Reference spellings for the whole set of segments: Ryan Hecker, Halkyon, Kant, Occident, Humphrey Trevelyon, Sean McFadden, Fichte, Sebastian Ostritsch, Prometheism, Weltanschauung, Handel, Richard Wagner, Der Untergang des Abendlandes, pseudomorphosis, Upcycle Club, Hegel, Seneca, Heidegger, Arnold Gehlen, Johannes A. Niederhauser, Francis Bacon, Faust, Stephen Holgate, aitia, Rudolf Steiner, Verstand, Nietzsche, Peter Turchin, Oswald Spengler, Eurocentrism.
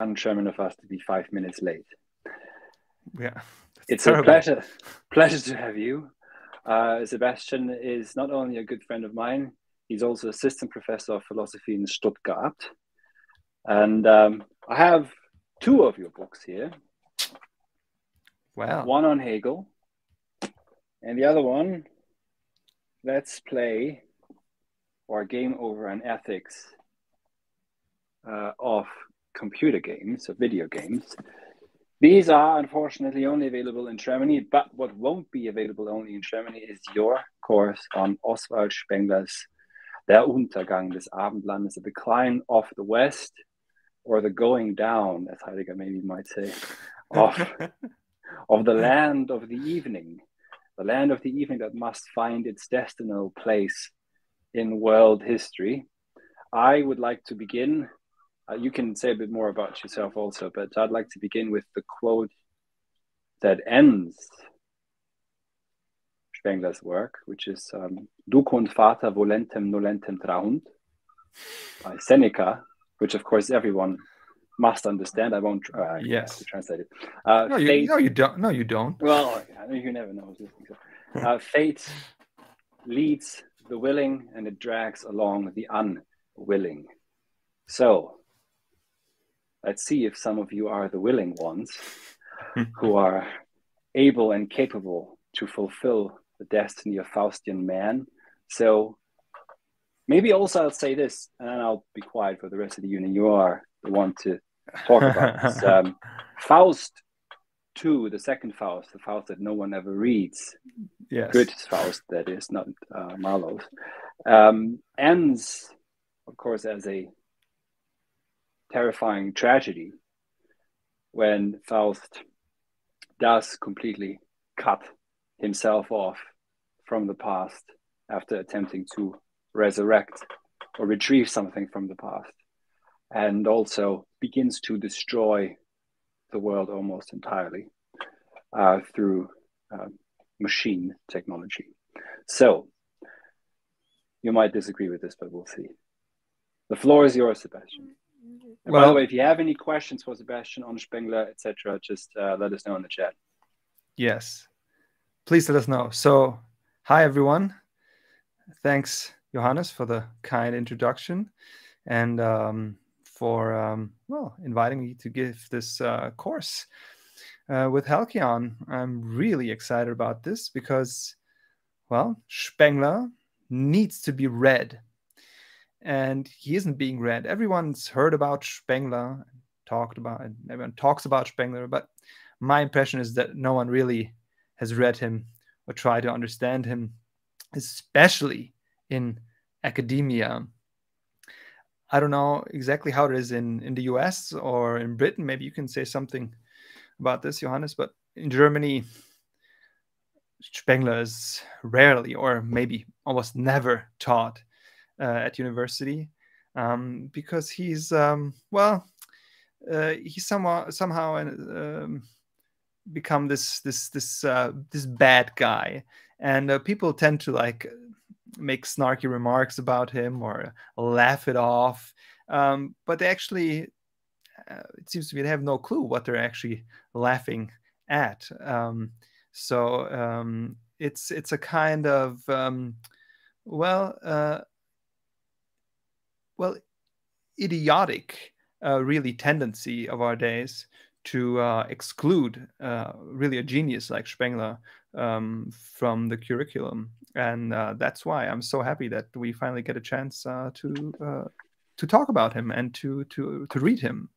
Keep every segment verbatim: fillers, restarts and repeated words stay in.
unchairman of us to be five minutes late. Yeah, it's terrible. A pleasure, pleasure to have you. Uh, Sebastian is not only a good friend of mine, he's also assistant professor of philosophy in Stuttgart. And um, I have two of your books here. Wow. One on Hegel and the other one, Let's Play or Game Over an Ethics uh, of Computer Games, or Video Games. These are unfortunately only available in Germany, but what won't be available only in Germany is your course on Oswald Spengler's Der Untergang des Abendlandes, The Decline of the West, or the going down, as Heidegger maybe might say, of, of the land of the evening, the land of the evening that must find its destinal place in world history. I would like to begin, uh, you can say a bit more about yourself also, but I'd like to begin with the quote that ends Spengler's work, which is um, Ducund fata volentem nolentem traunt, by Seneca, which of course everyone must understand. I won't try yes. to translate it. Uh, no, you, fate, no, you don't. No, you don't. Well, you never know. Uh, fate leads the willing and it drags along the unwilling. So let's see if some of you are the willing ones who are able and capable to fulfill the destiny of Faustian man. So maybe also I'll say this, and then I'll be quiet for the rest of the evening. You are the one to talk about this. Um, Faust the Second, the second Faust, the Faust that no one ever reads, yes. Goethe's Faust, that is, not uh, Marlowe's, um, ends, of course, as a terrifying tragedy when Faust does completely cut himself off from the past after attempting to resurrect or retrieve something from the past, and also begins to destroy the world almost entirely uh, through uh, machine technology. So you might disagree with this, but we'll see. The floor is yours, Sebastian. And well, by the way, if you have any questions for Sebastian on Spengler, et cetera, just uh, let us know in the chat. Yes, please let us know. So hi, everyone. Thanks, Johannes, for the kind introduction and um, for um, well, inviting me to give this uh, course uh, with Halkyon. I'm really excited about this because, well, Spengler needs to be read, and he isn't being read. Everyone's heard about Spengler, talked about, and everyone talks about Spengler, but my impression is that no one really has read him or tried to understand him, especially in academia. I don't know exactly how it is in, in the U S or in Britain. Maybe you can say something about this, Johannes, but in Germany, Spengler is rarely or maybe almost never taught uh, at university um, because he's, um, well, uh, he's somehow, somehow um, become this, this, this, uh, this bad guy. And uh, people tend to like make snarky remarks about him or laugh it off, um, but they actually, uh, it seems to me, they have no clue what they're actually laughing at. Um, so um, it's it's a kind of um, well, uh, well, idiotic, uh, really tendency of our days to uh, exclude uh, really a genius like Spengler um, from the curriculum. And uh, that's why I'm so happy that we finally get a chance uh, to uh, to talk about him and to to to read him.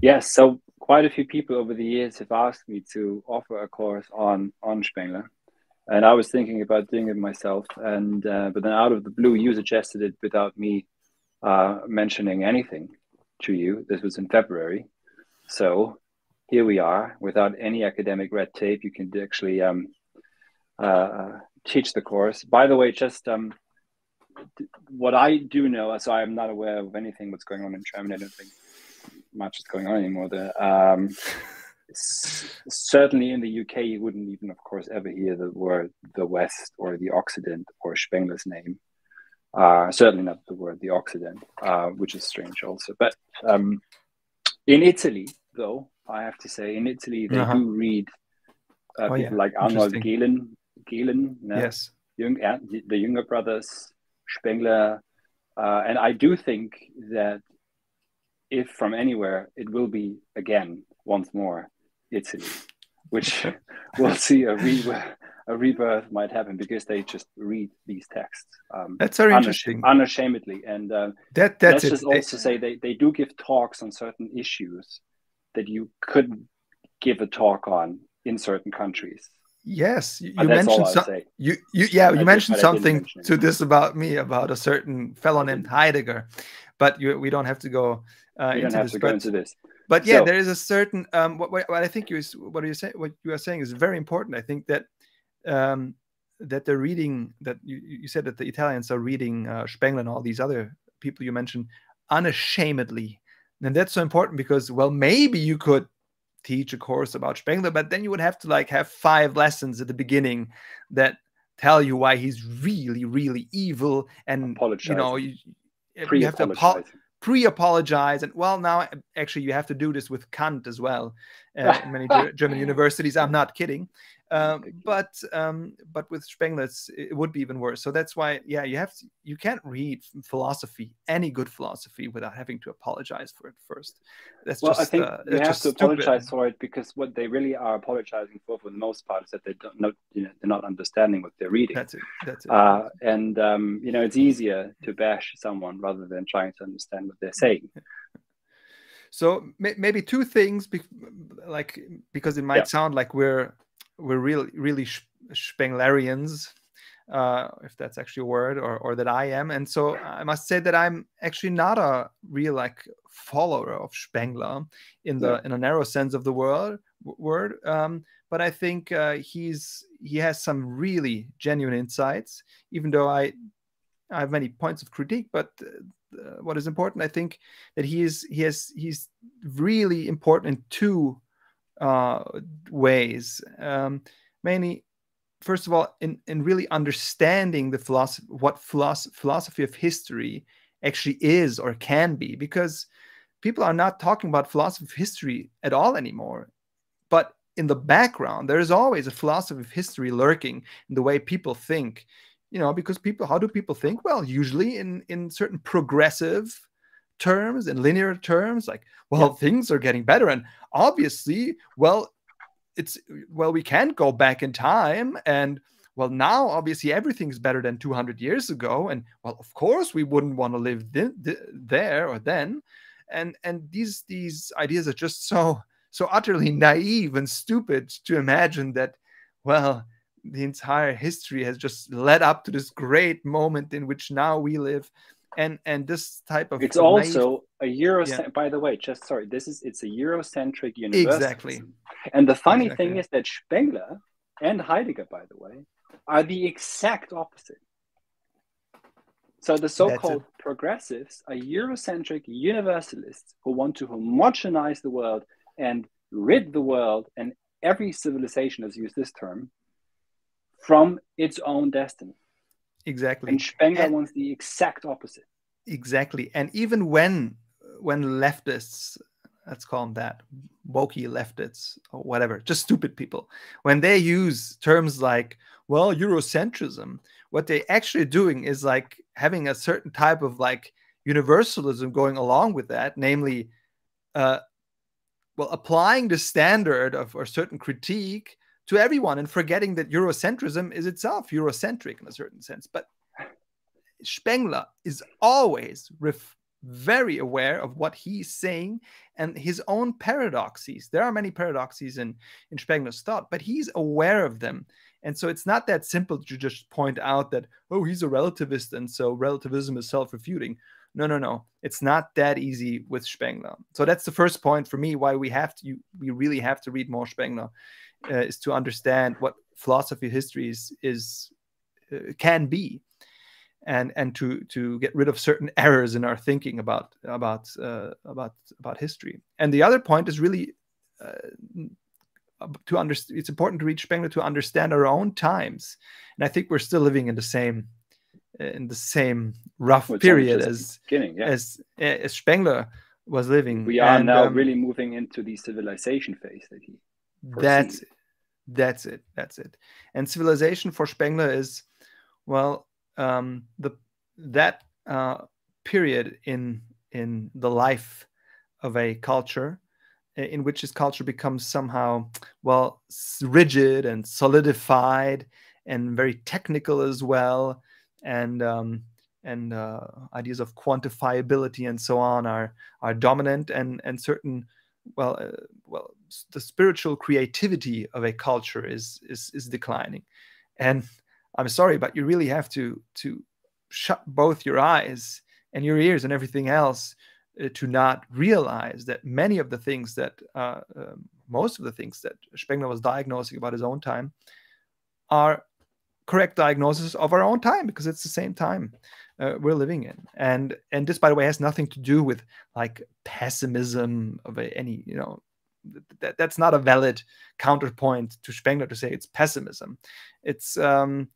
Yes, so quite a few people over the years have asked me to offer a course on on Spengler, and I was thinking about doing it myself. And uh, but then out of the blue, you suggested it without me uh, mentioning anything to you. This was in February, so here we are without any academic red tape. You can actually Um, Uh, teach the course. By the way, just um, what I do know, so I'm not aware of anything what's going on in Germany. I don't think much is going on anymore there. Um, certainly in the U K, you wouldn't even, of course, ever hear the word the West or the Occident or Spengler's name. Uh, certainly not the word, the Occident, uh, which is strange also. But um, in Italy, though, I have to say, in Italy, they uh-huh. do read uh, oh, people yeah. like Arnold Gehlen, Gehlen no? yes. Jung, uh, the Younger Brothers, Spengler. Uh, and I do think that if from anywhere, it will be, again, once more, Italy, which we'll see a rebirth, a rebirth might happen because they just read these texts. Um, that's very unash interesting. Unashamedly. And uh, that, that's let's it. just also it. say they, they do give talks on certain issues that you couldn't give a talk on in certain countries. Yes, you, you mentioned something. You, you, yeah, you I mentioned did, something mention to this about me about a certain fellow named Heidegger, but you, we don't have to go uh, into, have this, to go but, into this. But yeah, so, there is a certain um, what, what, what I think you is what you say what you are saying is very important. I think that um, that the reading that you, you said that the Italians are reading uh, Spengler and all these other people you mentioned unashamedly, and that's so important because well, maybe you could teach a course about Spengler, but then you would have to like have five lessons at the beginning that tell you why he's really, really evil, and apologize. you know you, you have to pre-apologize, and well, now actually you have to do this with Kant as well. Uh, in many German universities, I'm not kidding, um, but um, but with Spengler it's, it would be even worse. So that's why, yeah, you have to, you can't read philosophy, any good philosophy, without having to apologize for it first. That's well, just, I think uh, you have to apologize stupid. for it because what they really are apologizing for, for the most part, is that they don't, not, you know, they're not understanding what they're reading. That's it. That's it. Uh, and um, you know, it's easier to bash someone rather than trying to understand what they're saying. So may maybe two things, be like because it might yeah. sound like we're we're really really Spenglerians, uh, if that's actually a word, or or that I am. And so I must say that I'm actually not a real like follower of Spengler in the yeah. in a narrow sense of the word word. Um, but I think uh, he's he has some really genuine insights, even though I I have many points of critique, but. Uh, Uh, what is important, I think, that he is he has he's really important in two uh, ways. Um, mainly, first of all, in in really understanding the philosophy, what philosophy, philosophy of history actually is or can be, because people are not talking about philosophy of history at all anymore. But in the background, there is always a philosophy of history lurking in the way people think. You know, because people, how do people think? Well, usually in, in certain progressive terms and linear terms, like, well, yeah. things are getting better. And obviously, well, it's, well, we can't go back in time. And well, now, obviously, everything's better than two hundred years ago. And well, of course, we wouldn't want to live th th there or then. And, and these, these ideas are just so, so utterly naive and stupid to imagine that, well, the entire history has just led up to this great moment in which now we live, and and this type of it's also a Euro. Yeah. By the way, just sorry, this is it's a Eurocentric universalism. Exactly. And the funny exactly. thing is that Spengler and Heidegger, by the way, are the exact opposite. So the so-called progressives are Eurocentric universalists who want to homogenize the world and rid the world, and every civilization has used this term, from its own destiny. Exactly. And Spengler and, wants the exact opposite. Exactly. And even when when leftists, let's call them that, wokey leftists or whatever, just stupid people, when they use terms like, well, Eurocentrism, what they're actually doing is like having a certain type of like universalism going along with that, namely, uh, well, applying the standard of a certain critique to everyone and forgetting that Eurocentrism is itself Eurocentric in a certain sense. But Spengler is always ref very aware of what he's saying and his own paradoxes. There are many paradoxes in, in Spengler's thought, but he's aware of them. And so it's not that simple to just point out that, oh, he's a relativist and so relativism is self-refuting. No, no, no. It's not that easy with Spengler. So that's the first point for me, why we have to, you, we really have to read more Spengler. Uh, is to understand what philosophy history is, is uh, can be, and and to to get rid of certain errors in our thinking about about uh, about about history. And the other point is really uh, to understand. It's important to read Spengler to understand our own times, and I think we're still living in the same in the same rough well, period as, yeah. as as Spengler was living. We are and, now um, really moving into the civilization phase that he foresees. That, that's it, that's it. And civilization for Spengler is, well, um, the that uh, period in in the life of a culture in which his culture becomes somehow, well, rigid and solidified and very technical as well. And um, and uh, ideas of quantifiability and so on are are dominant, and and certain well uh, well the spiritual creativity of a culture is is is declining. And I'm sorry, but you really have to to shut both your eyes and your ears and everything else uh, to not realize that many of the things that uh, uh, most of the things that Spengler was diagnosing about his own time are correct diagnosis of our own time, because it's the same time uh, we're living in. And and this, by the way, has nothing to do with like pessimism of a, any, you know, that that's not a valid counterpoint to Spengler to say it's pessimism. It's um,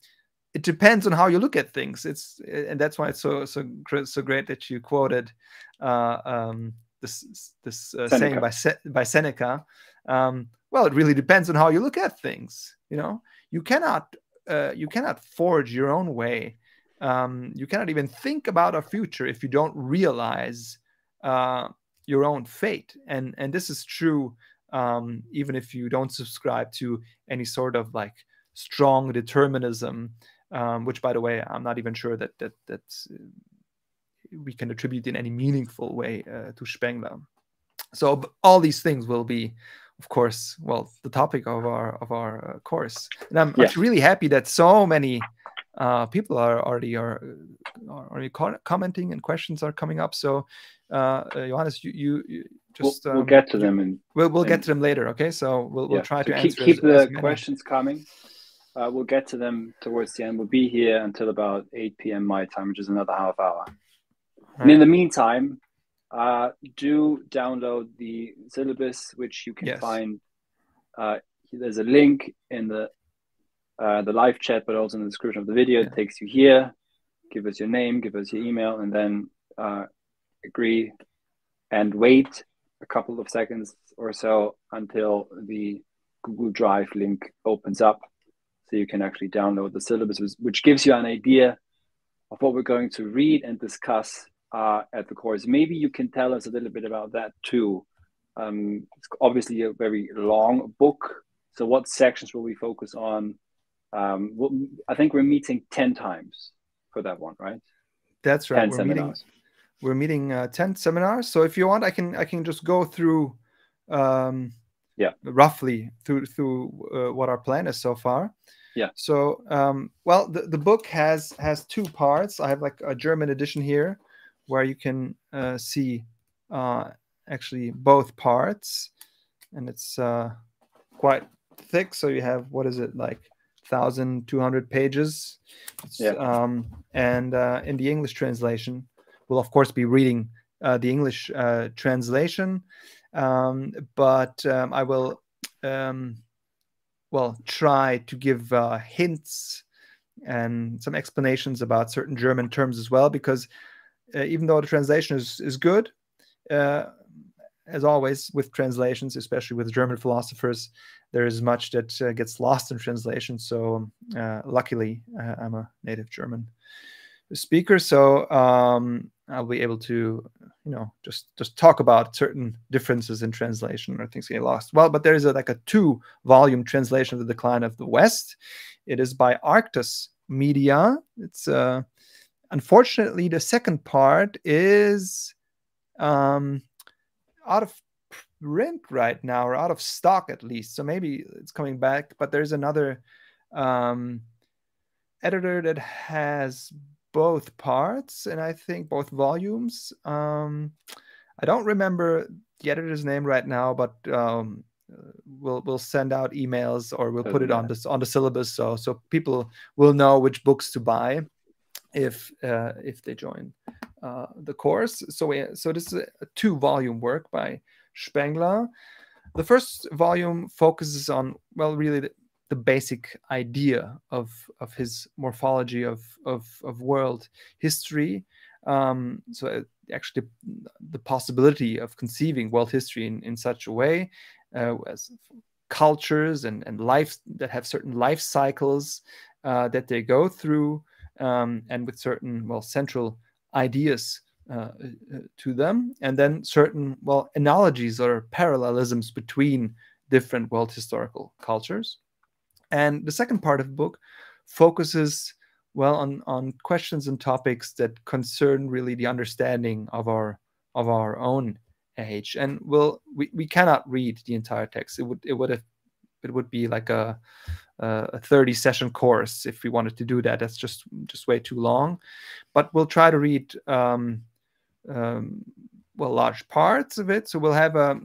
it depends on how you look at things. It's and that's why it's so so so great that you quoted uh, um, this this uh, saying by Se by Seneca. Um, well, it really depends on how you look at things. You know, you cannot. Uh, you cannot forge your own way. Um, you cannot even think about a future if you don't realize uh, your own fate. And and this is true um, even if you don't subscribe to any sort of like strong determinism, um, which, by the way, I'm not even sure that that that we can attribute in any meaningful way uh, to Spengler. So all these things will be, of course, well, the topic of our of our course, and I'm yeah. actually really happy that so many uh, people are already are, are already commenting and questions are coming up. So, uh, Johannes, you, you, you just we'll, um, we'll get to them, and we'll we'll and, get to them later. Okay, so we'll yeah. we'll try so to keep, answer keep as, the as questions coming. Uh, we'll get to them towards the end. We'll be here until about eight P M my time, which is another half hour. Right. And in the meantime, Uh, do download the syllabus, which you can yes. find. Uh, there's a link in the uh, the live chat, but also in the description of the video. Yeah. It takes you here. Give us your name, give us your email, and then uh, agree and wait a couple of seconds or so until the Google Drive link opens up, so you can actually download the syllabus, which gives you an idea of what we're going to read and discuss Uh, at the course. Maybe you can tell us a little bit about that too. Um, it's obviously a very long book. So what sections will we focus on? Um, we'll, I think we're meeting ten times for that one, right? That's right. Ten we're seminars. Meeting, we're meeting uh, ten seminars. So if you want, I can I can just go through um, yeah, roughly through, through uh, what our plan is so far. Yeah. So, um, well, the, the book has, has two parts. I have like a German edition here, where you can uh, see uh, actually both parts, and it's uh, quite thick. So you have, what is it, like one thousand two hundred pages? Yeah. Um, and uh, in the English translation, we'll of course be reading uh, the English uh, translation, um, but um, I will, um, well, try to give uh, hints and some explanations about certain German terms as well, because Uh, even though the translation is, is good, uh, as always with translations, especially with German philosophers, there is much that uh, gets lost in translation. So uh, luckily, uh, I'm a native German speaker, so um, I'll be able to, you know, just, just talk about certain differences in translation or things get lost. Well, but there is a, like a two-volume translation of The Decline of the West. It is by Arctus Media. It's a uh, Unfortunately, the second part is um, out of print right now, or out of stock at least. So maybe it's coming back, but there's another um, editor that has both parts, and I think both volumes. Um, I don't remember the editor's name right now, but um, we'll we'll send out emails, or we'll oh, put yeah. it on this on the syllabus, so so people will know which books to buy if uh, if they join uh, the course. So we, so this is a two-volume work by Spengler. The first volume focuses on, well, really the, the basic idea of of his morphology of of, of world history. Um, so actually, the possibility of conceiving world history in, in such a way uh, as cultures and and lives that have certain life cycles uh, that they go through, um, and with certain well central ideas uh, to them, and then certain well analogies or parallelisms between different world historical cultures. And the second part of the book focuses well on on questions and topics that concern really the understanding of our of our own age. And we'll, we we cannot read the entire text. It would it would have it would be like a a thirty session course if we wanted to do that. That's just just way too long. But we'll try to read um, um, well large parts of it. So we'll have a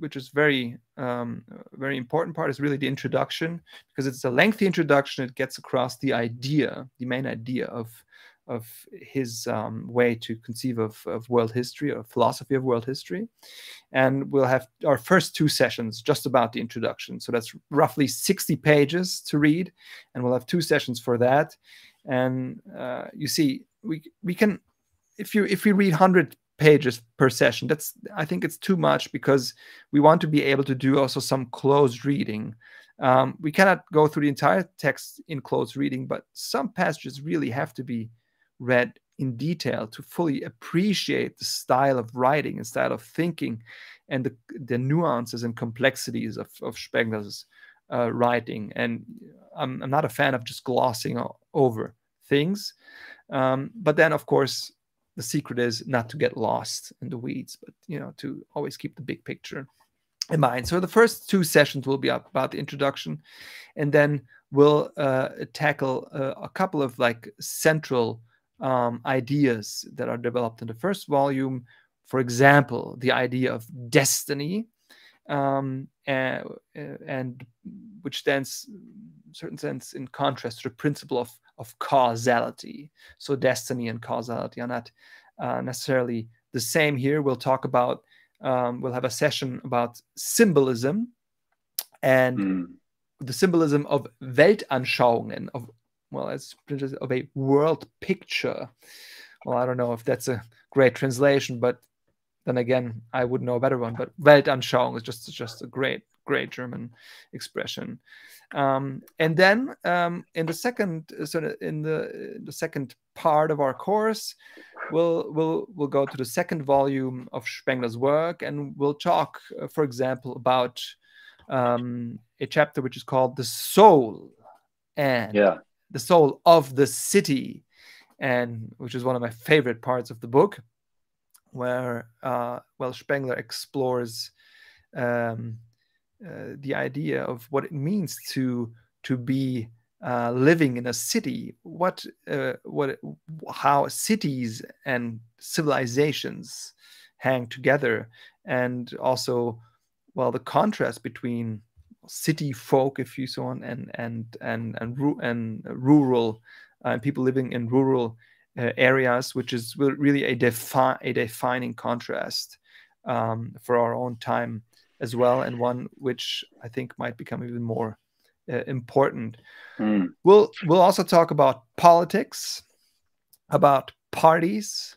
which is very um, very important part is really the introduction, because it's a lengthy introduction. It gets across the idea, the main idea of of his um, way to conceive of, of world history or philosophy of world history. And we'll have our first two sessions just about the introduction. So that's roughly sixty pages to read, and we'll have two sessions for that. And uh, you see, we we can, if you if we read one hundred pages per session, that's, I think it's too much, because we want to be able to do also some closed reading. Um, we cannot go through the entire text in closed reading, but some passages really have to be read in detail to fully appreciate the style of writing and style of thinking and the, the nuances and complexities of, of Spengler's uh, writing. And I'm, I'm not a fan of just glossing over things. Um, but then, of course, the secret is not to get lost in the weeds, but, you know, to always keep the big picture in mind. So the first two sessions will be up about the introduction, and then we'll uh, tackle uh, a couple of like central Um, ideas that are developed in the first volume. For example, the idea of destiny, um, and, and which stands in a certain sense in contrast to the principle of, of causality. So destiny and causality are not uh, necessarily the same here. We'll talk about, um, we'll have a session about symbolism and mm. the symbolism of Weltanschauungen, of well, it's of a world picture. Well, I don't know if that's a great translation, but then again, I would know a better one. But Weltanschauung is just, just a great, great German expression. Um, and then um, in the second, so in the in the second part of our course, we'll we'll we'll go to the second volume of Spengler's work, and we'll talk, uh, for example, about um, a chapter which is called "The Soul," and yeah. The soul of the city, and which is one of my favorite parts of the book, where uh, well Spengler explores um, uh, the idea of what it means to to be uh, living in a city, what uh, what how cities and civilizations hang together, and also well the contrast between city folk, if you so on, and and and and, ru and rural uh, people living in rural uh, areas, which is really a defi a defining contrast um, for our own time as well, and one which I think might become even more uh, important. Mm. We'll we'll also talk about politics, about parties,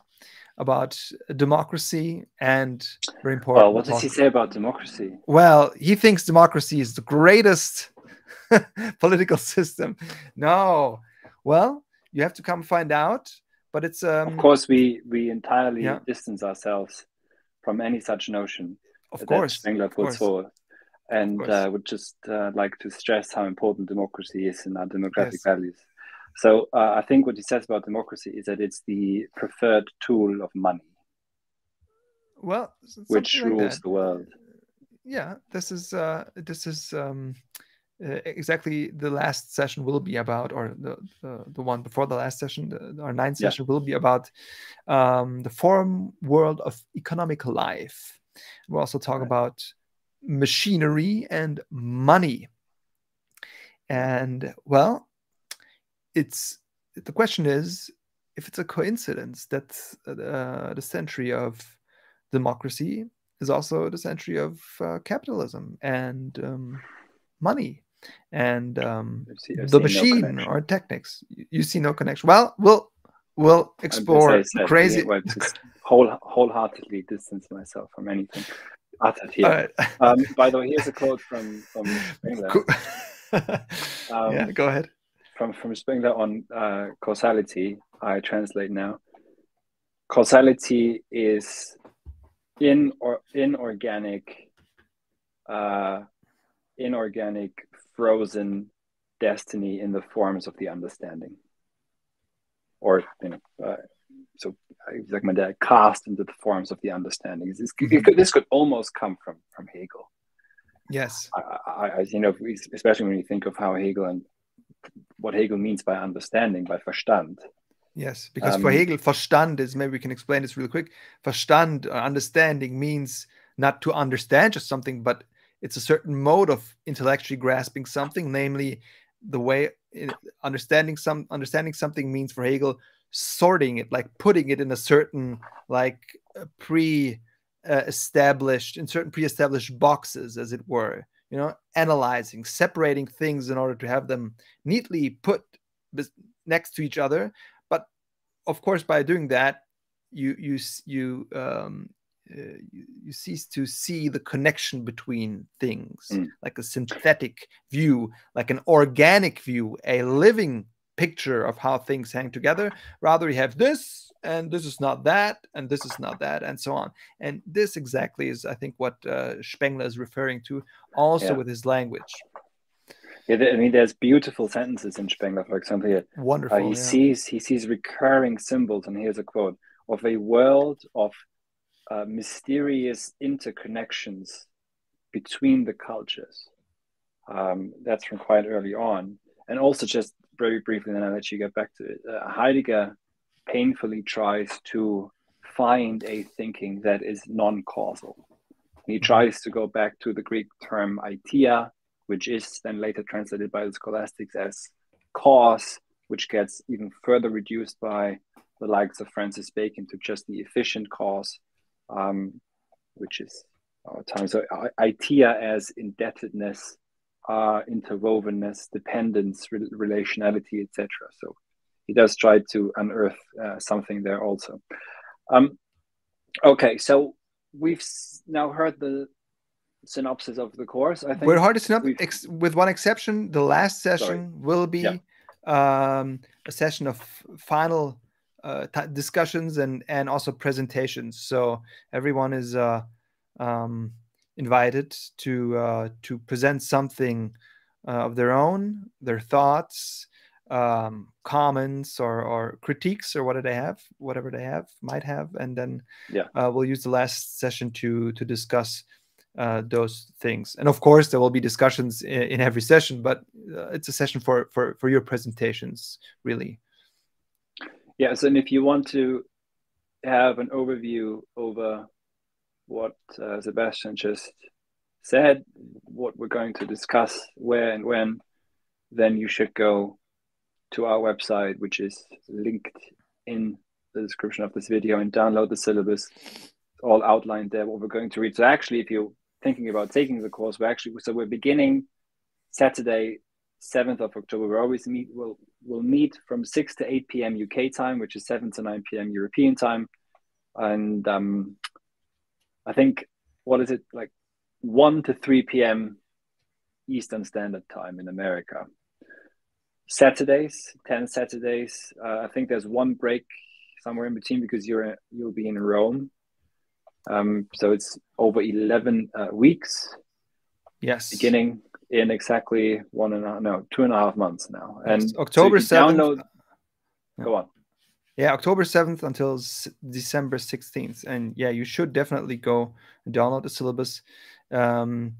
about democracy, and very important. Well, what does he say about democracy? Well, he thinks democracy is the greatest political system. No, well, you have to come find out. But it's um, of course we we entirely yeah. distance ourselves from any such notion. Of course, Spengler puts forward, and uh, would just uh, like to stress how important democracy is and our democratic yes. values. So uh, I think what he says about democracy is that it's the preferred tool of money, well, which like rules that. the world. Yeah, this is uh, this is um, uh, exactly the last session will be about, or the the, the one before the last session, the, our ninth yeah. session will be about um, the forum world of economic life. We'll also talk right. about machinery and money, and well. It's the question is if it's a coincidence that uh, the century of democracy is also the century of uh, capitalism and um, money, and um, I've seen, I've the machine no or techniques. You, you see no connection. Well, we'll we'll explore said, crazy. Yeah, well, just whole wholeheartedly distance myself from anything uttered here. Right. Um, by the way, here's a quote from from Spengler. Cool. um, yeah, go ahead. From from Spengler on uh, causality. I translate now. Causality is in or inorganic, uh, inorganic, frozen destiny in the forms of the understanding, or you know, uh, so like my dad, cast into the forms of the understanding. This, it could, this could almost come from from Hegel. Yes, I, I, you know, especially when you think of how Hegel and what Hegel means by understanding, by Verstand. Yes, because um, for Hegel, Verstand is, maybe we can explain this real quick. Verstand, or understanding, means not to understand just something, but it's a certain mode of intellectually grasping something, namely the way it, understanding some understanding something means for Hegel sorting it, like putting it in a certain like pre-established, uh, in certain pre-established boxes, as it were. You know, analyzing, separating things in order to have them neatly put next to each other. Of course, by doing that, you you you um, uh, you, you cease to see the connection between things, mm. like a synthetic view, like an organic view, a living picture of how things hang together. Rather, you have this, and this is not that, and this is not that, and so on. And this exactly is, I think, what uh, Spengler is referring to, also yeah. with his language. Yeah, I mean, there's beautiful sentences in Spengler, for example. Here. Wonderful. Uh, he yeah. sees he sees recurring symbols, and here's a quote, of a world of uh, mysterious interconnections between the cultures. Um, that's from quite early on. And also, just very briefly, then I'll let you get back to it. Uh, Heidegger painfully tries to find a thinking that is non-causal. He tries to go back to the Greek term aitia, which is then later translated by the scholastics as cause, which gets even further reduced by the likes of Francis Bacon to just the efficient cause, um, which is our time. So aitia as indebtedness, uh, interwovenness, dependence, re relationality, et cetera. So he does try to unearth uh, something there also. Um, okay, so we've now heard the synopsis of the course. I think we're hard to synopsis with one exception. The last session sorry. will be yeah. um, a session of final uh, discussions and and also presentations. So everyone is uh, um, invited to uh, to present something uh, of their own, their thoughts, um, comments, or or critiques, or what do they have, whatever they have might have, and then yeah, uh, we'll use the last session to to discuss Uh, those things. And of course there will be discussions in, in every session, but uh, it's a session for, for for your presentations, really. Yes, and if you want to have an overview over what uh, Sebastian just said, what we're going to discuss, where and when, then you should go to our website, which is linked in the description of this video, and download the syllabus, all outlined there, what we're going to read. So actually, if you're thinking about taking the course, we're actually, so we're beginning Saturday, seventh of October. We're always meet, we'll, we'll meet from six to eight P M U K time, which is seven to nine P M European time. And um, I think, what is it? Like one to three P M Eastern Standard Time in America. Saturdays, ten Saturdays. Uh, I think there's one break somewhere in between because you're, you'll be in Rome. Um, so it's over eleven uh, weeks. Yes, beginning in exactly one and a half, no, two and a half months now. And October seventh. So yeah. Go on. Yeah, October seventh until December sixteenth, and yeah, you should definitely go and download the syllabus. Um,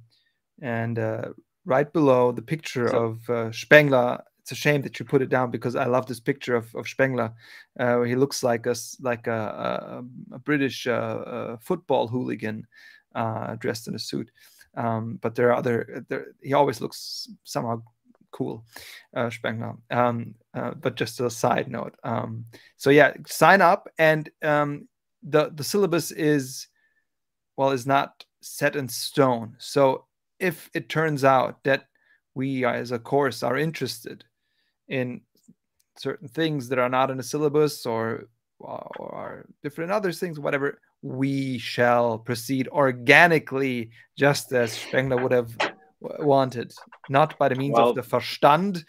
and uh, right below the picture so, of uh, Spengler. It's a shame that you put it down because I love this picture of, of Spengler. Uh, he looks like a like a, a, a British uh, uh, football hooligan uh, dressed in a suit. Um, but there are other. There, he always looks somehow cool, uh, Spengler. Um, uh, but just a side note. Um, so yeah, sign up, and um, the the syllabus is well is not set in stone. So if it turns out that we as a course are interested in certain things that are not in a syllabus or, or are different other things, whatever, we shall proceed organically, just as Spengler would have wanted, not by the means well, of the Verstand,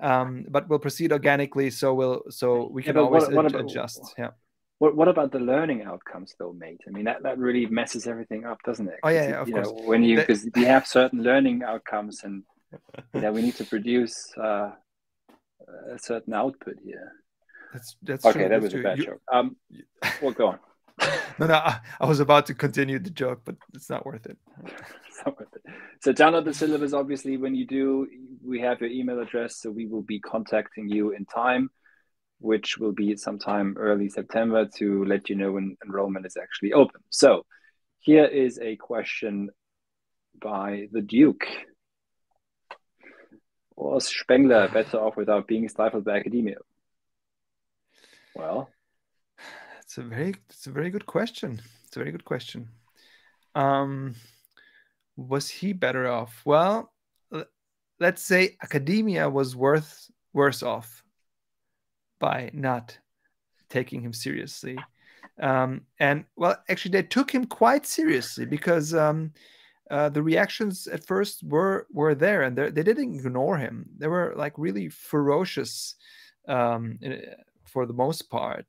um, but we'll proceed organically. So we'll, so we can yeah, always what, what ad about, adjust. Yeah. What, what about the learning outcomes, though, mate? I mean, that, that really messes everything up, doesn't it? Oh yeah, yeah of you course. Know, when you because we have certain learning outcomes, and you know, we need to produce uh, a certain output here. That's that's okay. True, that that's was true. a bad you, joke. Um, well, go on. No, no, I, I was about to continue the joke, but it's not worth it. It's not worth it. So download the syllabus. Obviously, when you do, we have your email address, so we will be contacting you in time, which will be sometime early September, to let you know when enrollment is actually open. So here is a question by the Duke. Was Spengler better off without being stifled by academia? Well, it's a very, it's a very good question. It's a very good question. Um, was he better off? Well, let's say academia was worth, worse off by not taking him seriously. Um, and well, actually they took him quite seriously, because um, uh, the reactions at first were, were there, and they didn't ignore him. They were like really ferocious um, for the most part.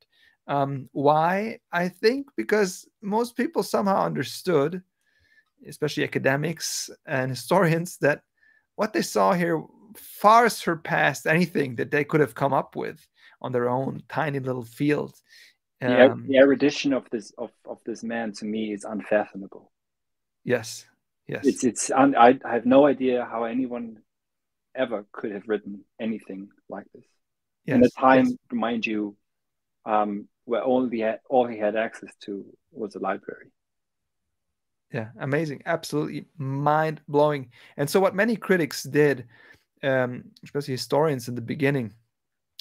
Um, why? I think because most people somehow understood, especially academics and historians, that what they saw here far surpassed anything that they could have come up with on their own tiny little field. Um, yeah, the erudition of this of, of this man, to me, is unfathomable. Yes, yes. It's it's. Un I, I have no idea how anyone ever could have written anything like this. Yes, in the time, yes. mind you, um, where all he had, all he had access to was a library. Yeah, amazing, absolutely mind-blowing. And so what many critics did, um, especially historians in the beginning,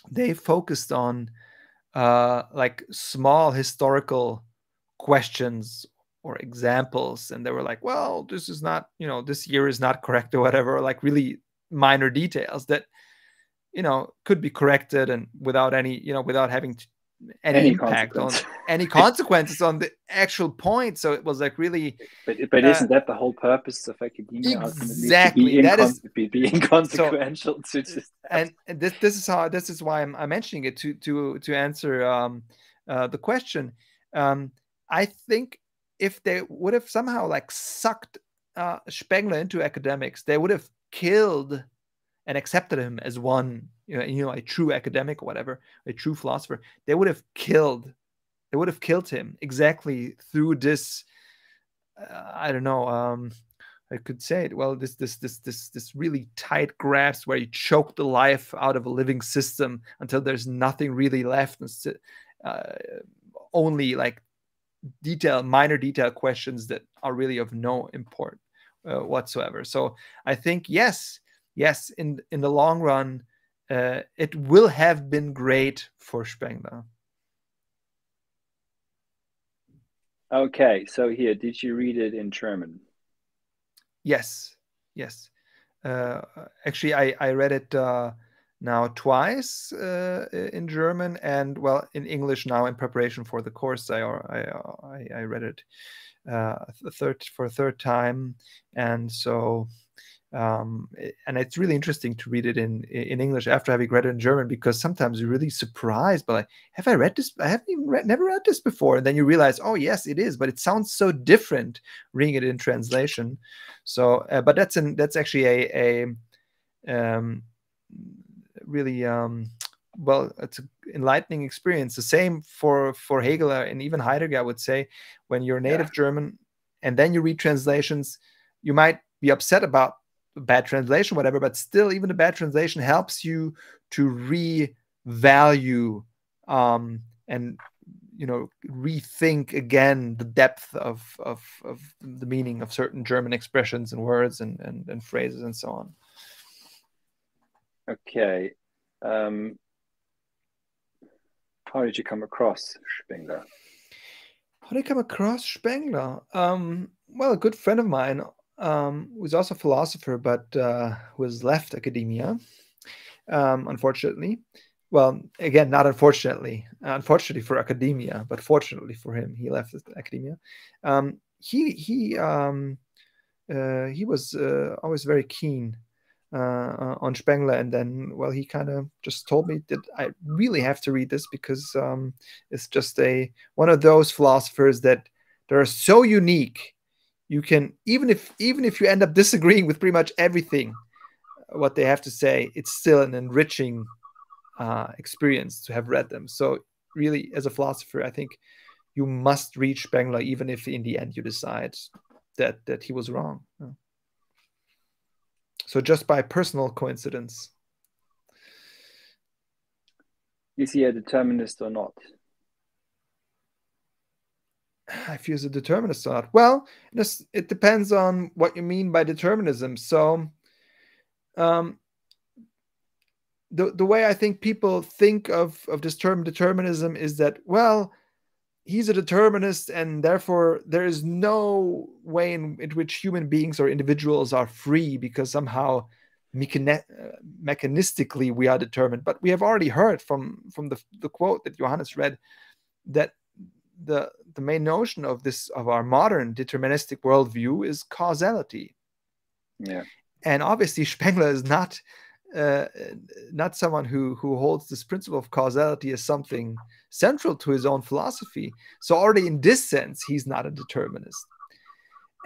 they focused on uh, like small historical questions or examples. And they were like, well, this is not, you know, this year is not correct or whatever, like really minor details that, you know, could be corrected and without any, you know, without having to, Any, any impact on any consequences on the actual point. So it was like really. But but uh, isn't that the whole purpose of academia? Exactly, that is be, be inconsequential. So, to just and, and this this is how this is why I'm, I'm mentioning it to to to answer um, uh, the question. Um, I think if they would have somehow like sucked uh, Spengler into academics, they would have killed and accepted him as one, you know, you know, a true academic or whatever, a true philosopher. They would have killed, they would have killed him exactly through this. Uh, I don't know. Um, I could say it well. This, this, this, this, this really tight grasp where you choke the life out of a living system until there's nothing really left, and uh, only like detail, minor detail questions that are really of no import uh, whatsoever. So I think yes. Yes, in in the long run, uh, it will have been great for Spengler. Okay, so here, did you read it in German? Yes, yes. Uh, actually, I I read it uh, now twice uh, in German, and well, in English now in preparation for the course. I I I read it uh, a third for a third time, and so. Um, and it's really interesting to read it in in English after having read it in German, because sometimes you're really surprised by, like, have I read this? I haven't even read, never read this before. And then you realize, oh yes, it is, but it sounds so different reading it in translation. So, uh, but that's an that's actually a a um, really um, well, it's an enlightening experience. The same for for Hegel and even Heidegger, I would say, when you're native yeah. German and then you read translations, you might be upset about bad translation, whatever, but still, even the bad translation helps you to revalue um, and, you know, rethink again the depth of, of of the meaning of certain German expressions and words and and, and phrases and so on. Okay, um, how did you come across Spengler? How did I come across Spengler? Um, well, a good friend of mine. um, was also a philosopher, but uh, was left academia, um, unfortunately. Well, again, not unfortunately, unfortunately for academia, but fortunately for him, he left academia. Um, he he um, uh, he was uh, always very keen uh, on Spengler, and then, well, he kind of just told me that I really have to read this because um, it's just a one of those philosophers that they are so unique. You can even if even if you end up disagreeing with pretty much everything what they have to say, it's still an enriching Uh, experience to have read them. So really, as a philosopher, I think you must read Spengler, even if in the end you decide that that he was wrong. Yeah. So just by personal coincidence. Is he a determinist or not? If he is a determinist or not? Well, this, it depends on what you mean by determinism. So um, The, the way I think people think of, of this term determinism is that, well, he's a determinist and therefore there is no way in, in which human beings or individuals are free because somehow mechani- mechanistically we are determined. But we have already heard from, from the, the quote that Johannes read that the, the main notion of this of our modern deterministic worldview is causality. Yeah. And obviously Spengler is not... Uh, not someone who who holds this principle of causality as something central to his own philosophy. So already in this sense, he's not a determinist.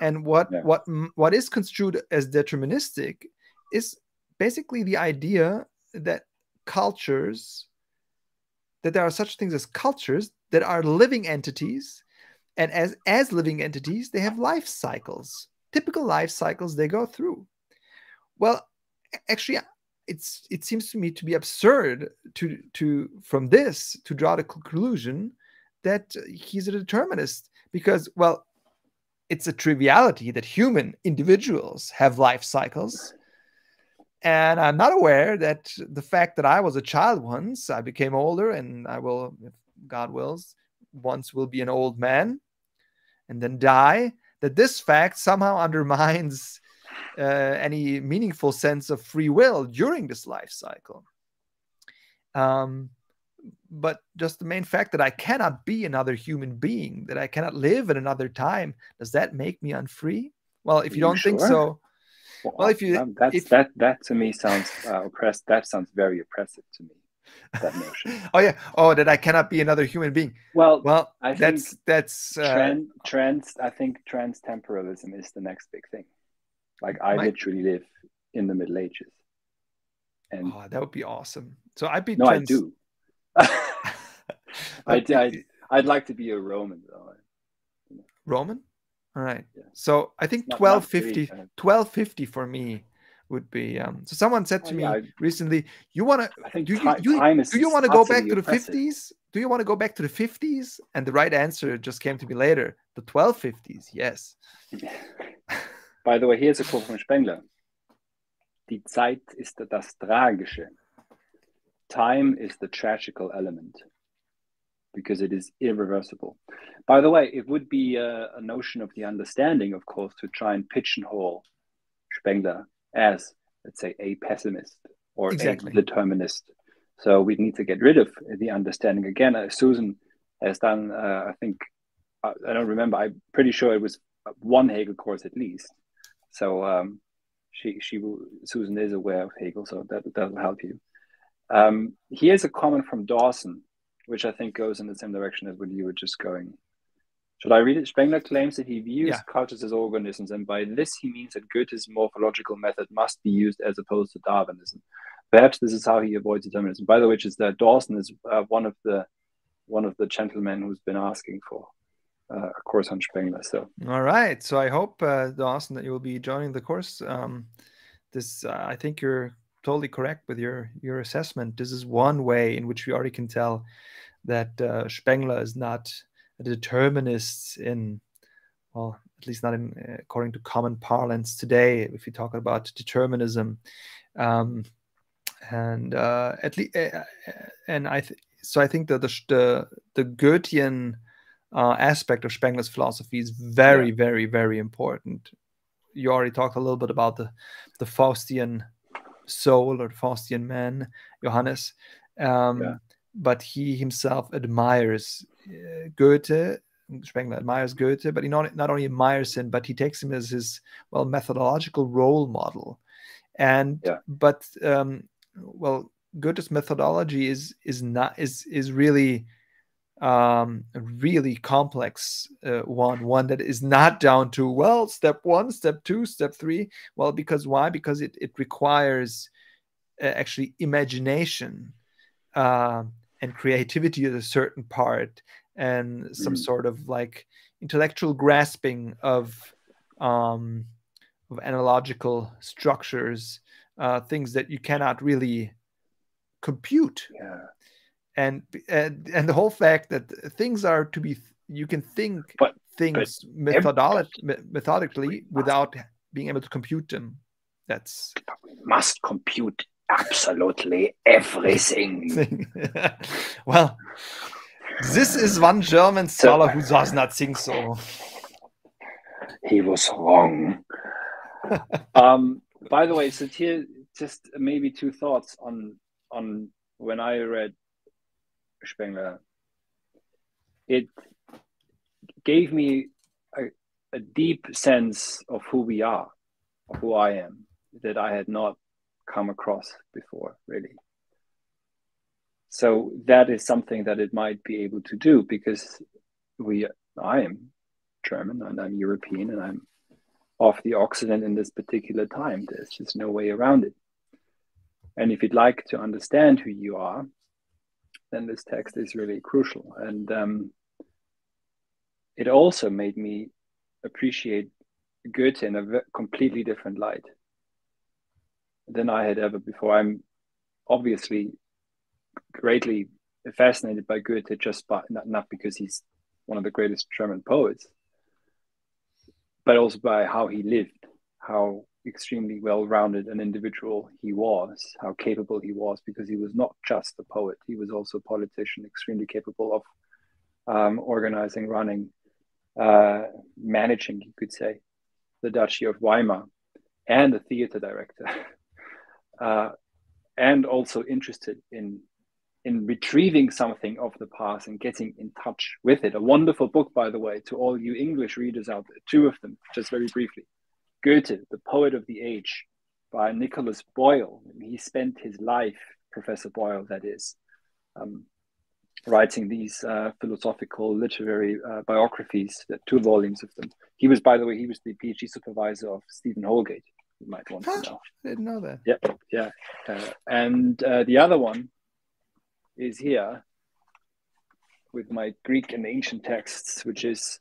And what yeah. what what is construed as deterministic is basically the idea that cultures, that there are such things as cultures that are living entities, and as as living entities, they have life cycles, typical life cycles they go through. Well, actually. It's, it seems to me to be absurd to, to from this to draw the conclusion that he's a determinist because, well, it's a triviality that human individuals have life cycles. And I'm not aware that the fact that I was a child once, I became older, and I will, if God wills, once will be an old man and then die, that this fact somehow undermines Uh, any meaningful sense of free will during this life cycle. Um, but just the main fact that I cannot be another human being, that I cannot live in another time, does that make me unfree? Well, if you, you don't sure? think so, well, well if you... Um, that's, if, that, that to me sounds uh, oppressed. That sounds very oppressive to me, that notion. Oh, yeah. Oh, that I cannot be another human being. Well, well I that's... Think that's uh, trans, trans, I think transtemporalism is the next big thing. Like I Might. literally live in the Middle Ages, and oh, that would be awesome. So I'd be no, trans I do. I'd, I'd, I'd like to be a Roman, though. Roman, all right. Yeah. So I think not, twelve fifty, not twelve fifty for me would be. Um, so someone said to oh, me yeah, I, recently, "You want to? Do you, you do you want to go back to the fifties? Do you want to go back to the fifties?" And the right answer just came to me later: the twelve fifties. Yes. By the way, here's a quote from Spengler. Die Zeit ist das Tragische. Time is the tragical element because it is irreversible. By the way, it would be a, a notion of the understanding, of course, to try and pigeonhole Spengler as, let's say, a pessimist or exactly. a determinist. So we need to get rid of the understanding. Again, uh, Susan has done, uh, I think, I, I don't remember, I'm pretty sure it was one Hegel course at least. So um, she, she will, Susan is aware of Hegel, so that that'll help you. Um, here's a comment from Dawson, which I think goes in the same direction as what you were just going. Should I read it? Spengler claims that he views yeah. cultures as organisms, and by this he means that Goethe's morphological method must be used as opposed to Darwinism. Perhaps this is how he avoids determinism. By the way, which is that Dawson is uh, one of the one of the gentlemen who's been asking for. Uh, a course on Spengler. So all right, so I hope uh, Dawson that you will be joining the course. Um, this uh, I think you're totally correct with your your assessment. This is one way in which we already can tell that uh, Spengler is not a determinist in, well, at least not in uh, according to common parlance today. If we talk about determinism, um, and uh, at least, uh, and I th so I think that the the, the Goethean Uh, aspect of Spengler's philosophy is very, yeah. very, very important you already talked a little bit about the, the Faustian soul or Faustian man, Johannes. Um, yeah. But he himself admires uh, Goethe. Spengler admires Goethe, but he not, not only admires him, but he takes him as his, well, methodological role model. And yeah. but um, well, Goethe's methodology is is not is is really um, a really complex uh, one. One that is not down to, well, step one, step two, step three. Well, because why? Because it it requires uh, actually imagination uh, and creativity at a certain part, and some mm. sort of like intellectual grasping of um, of analogical structures, uh, things that you cannot really compute. Yeah. And, and and the whole fact that things are to be, you can think but, things but methodolo methodically without being able to compute them. That's we must compute absolutely everything. Well, this is one German scholar so, who does not think so. He was wrong. um, by the way, so here just maybe two thoughts on on when I read Spengler. It gave me a, a deep sense of who we are, of who I am, that I had not come across before, really. So that is something that it might be able to do, because we, I am German and I'm European and I'm of the Occident in this particular time. There's just no way around it. And if you'd like to understand who you are, then this text is really crucial. And um, it also made me appreciate Goethe in a completely different light than I had ever before. I'm obviously greatly fascinated by Goethe, just by, not, not because he's one of the greatest German poets, but also by how he lived, how extremely well-rounded an individual he was, how capable he was, because he was not just a poet, he was also a politician, extremely capable of um, organizing, running, uh, managing, you could say, the Duchy of Weimar, and a theater director, uh, and also interested in in retrieving something of the past and getting in touch with it. A wonderful book, by the way, to all you English readers out there, two of them, just very briefly. Goethe, The Poet of the Age, by Nicholas Boyle. He spent his life, Professor Boyle, that is, um, writing these uh, philosophical literary uh, biographies, two volumes of them. He was, by the way, he was the PhD supervisor of Stephen Holgate, you might want to know. I didn't know that. Yeah, yeah. Uh, and uh, the other one is here with my Greek and ancient texts, which is,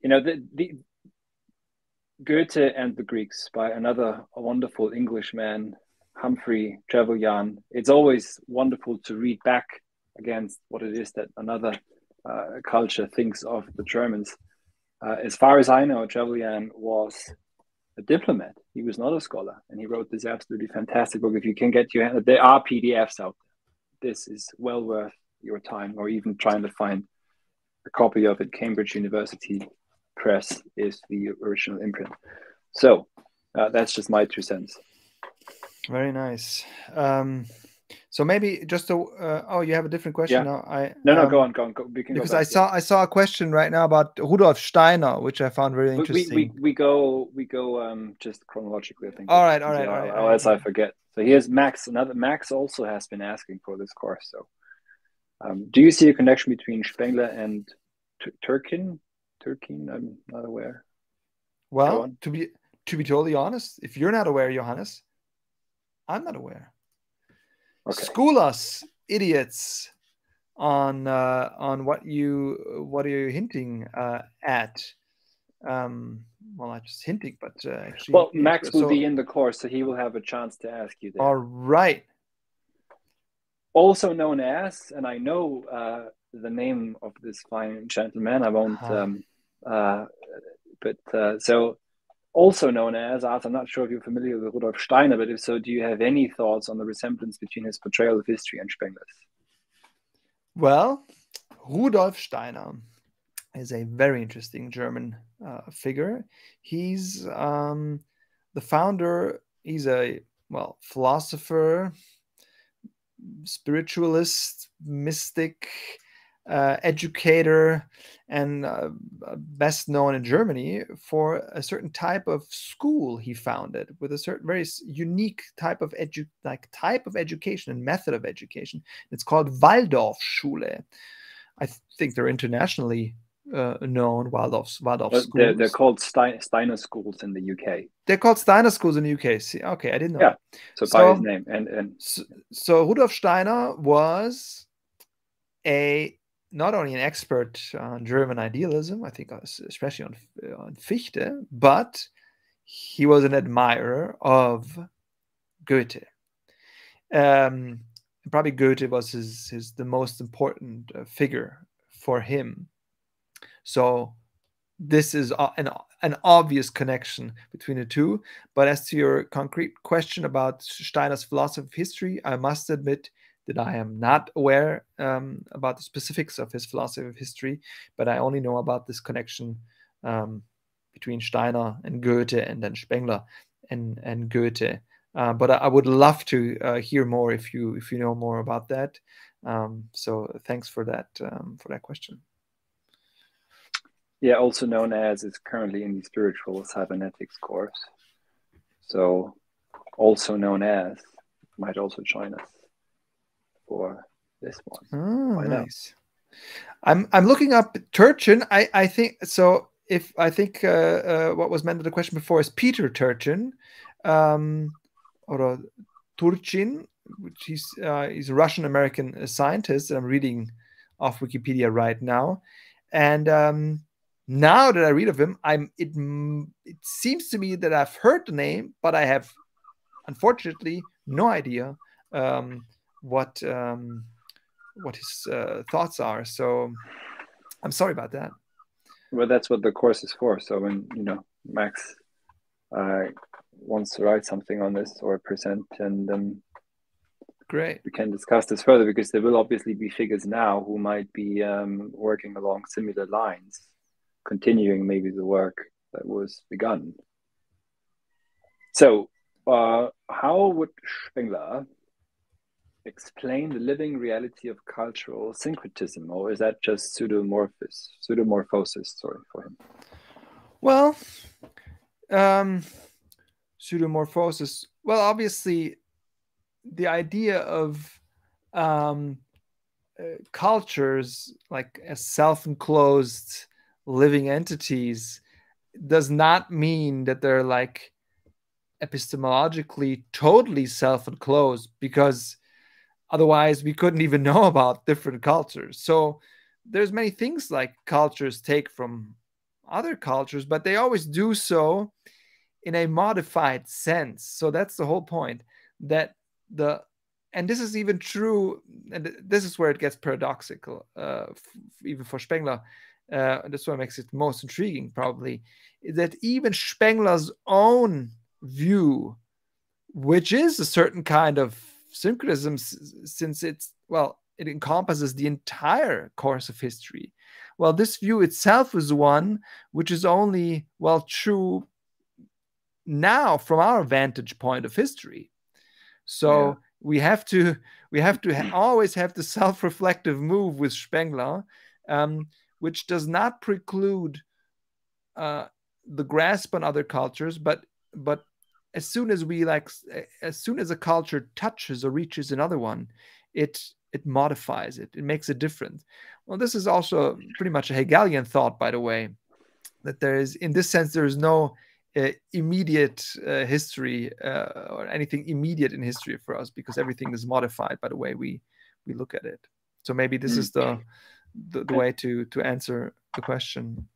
you know, the, the Goethe and the Greeks by another a wonderful Englishman, Humphrey Trevelyon. It's always wonderful to read back against what it is that another uh, culture thinks of the Germans. Uh, as far as I know, Trevelyan was a diplomat. He was not a scholar, and he wrote this absolutely fantastic book. If you can get your hand, there are P D Fs out there. This is well worth your time, or even trying to find a copy of it. Cambridge University Press is the original imprint. So uh, that's just my two cents. Very nice. Um, so maybe just a uh, oh, you have a different question yeah. now. I no no um, go on go on go, we can because go back, I saw yeah. I saw a question right now about Rudolf Steiner, which I found very interesting. We we, we go we go um, just chronologically, I think. All right all right, yeah, all right, all right. As I forget. So here's Max. Another Max also has been asking for this course. So um, do you see a connection between Spengler and Turchin? Turchin, I'm not aware. Well, to be to be totally honest, if you're not aware, Johannes, I'm not aware. Okay. School us, idiots, on uh, on what you what are you hinting uh, at? Um, well, not just hinting, but uh, actually. Well, Max will so, be in the course, so he will have a chance to ask you that. All right. Also known as, and I know. Uh, the name of this fine gentleman, I won't, uh-huh. um, uh, but uh, so also known as, Arthur, I'm not sure if you're familiar with Rudolf Steiner, but if so, do you have any thoughts on the resemblance between his portrayal of history and Spengler's? Well, Rudolf Steiner is a very interesting German uh, figure. He's um, the founder, he's a, well, philosopher, spiritualist, mystic, uh, educator, and uh, best known in Germany for a certain type of school he founded with a certain very unique type of edu like type of education and method of education. It's called Waldorfschule. I th think they're internationally uh, known, Waldorf, Waldorf schools. They're, they're called Stein, Steiner schools in the U K. They're called Steiner schools in the U K. See, okay, I didn't know. Yeah, so, so by his name. And, and... So, so Rudolf Steiner was a not only an expert on German idealism, I think especially on, on Fichte, but he was an admirer of Goethe. Um, Probably Goethe was his, his the most important uh, figure for him. So this is uh, an, an obvious connection between the two. But as to your concrete question about Steiner's philosophy of history, I must admit that I am not aware um, about the specifics of his philosophy of history, but I only know about this connection um, between Steiner and Goethe, and then Spengler and, and Goethe. Uh, but I, I would love to uh, hear more if you if you know more about that. Um, so thanks for that um, for that question. Yeah, also known as, it's currently in the spiritual cybernetics course. So also known as might also join us for this one. Oh, nice. I'm I'm looking up Turchin. I I think so. If I think uh, uh, what was meant in the question before is Peter Turchin. Um, or Turchin, which he's, uh, he's a Russian-American scientist that I'm reading off Wikipedia right now. And um, now that I read of him, I'm, it, it seems to me that I've heard the name, but I have, unfortunately, no idea um, what, um, what his uh, thoughts are. So I'm sorry about that. Well, that's what the course is for. So when, you know, Max... Uh, wants to write something on this or present, and um, great, we can discuss this further, because there will obviously be figures now who might be um, working along similar lines, continuing maybe the work that was begun. So uh, how would Spengler explain the living reality of cultural syncretism, or is that just pseudomorphosis, pseudomorphosis sorry, for him? Well, um pseudomorphosis, well, obviously the idea of um uh, cultures like as self-enclosed living entities does not mean that they're like epistemologically totally self-enclosed, because otherwise we couldn't even know about different cultures. So there's many things like cultures take from other cultures, but they always do so in a modified sense. So that's the whole point, that the, and this is even true, and this is where it gets paradoxical, uh, even for Spengler, uh, and that's what makes it most intriguing probably, is that even Spengler's own view, which is a certain kind of syncretism, since it's, well, it encompasses the entire course of history. Well, this view itself is one which is only, well, true now from our vantage point of history. So yeah. we have to we have to ha always have the self-reflective move with Spengler, um, which does not preclude uh, the grasp on other cultures, but but as soon as we like, as soon as a culture touches or reaches another one, it it modifies it, it makes a difference. Well, this is also pretty much a Hegelian thought, by the way, that there is, in this sense, there is no uh, immediate uh, history uh, or anything immediate in history for us, because everything is modified by the way we, we look at it. So maybe this is the, the, the way to, to answer the question.